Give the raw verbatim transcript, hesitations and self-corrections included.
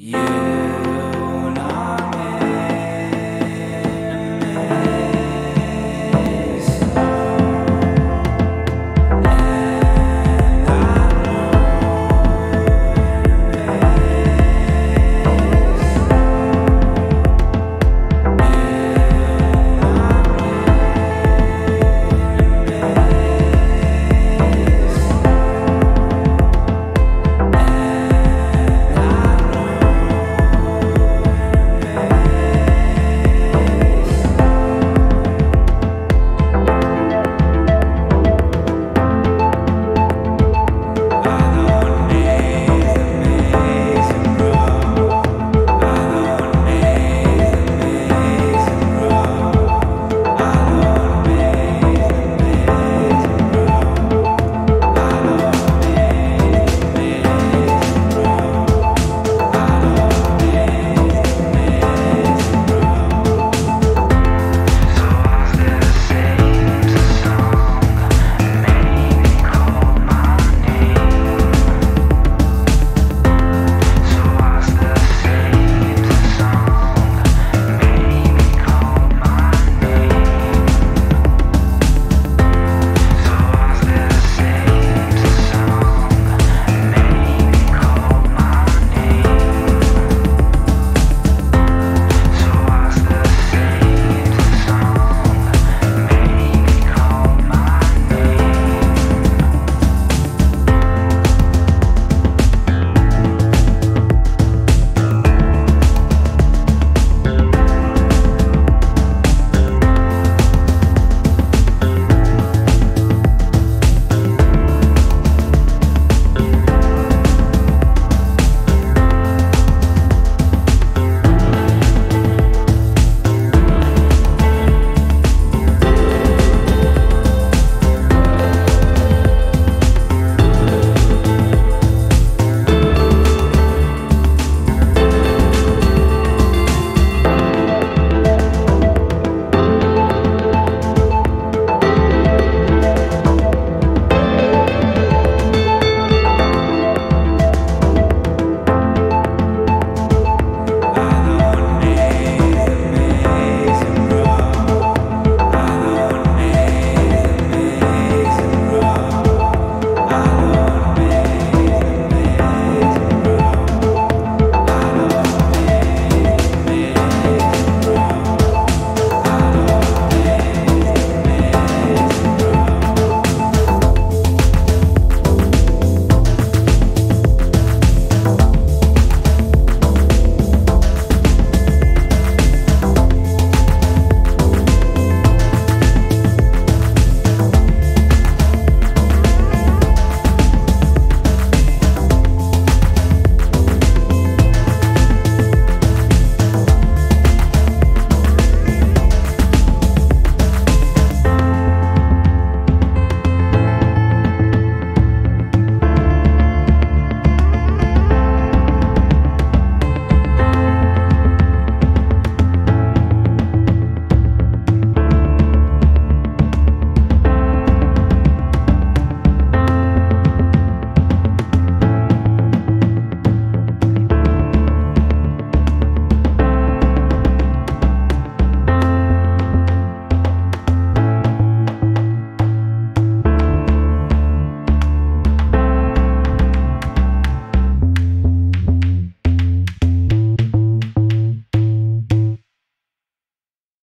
You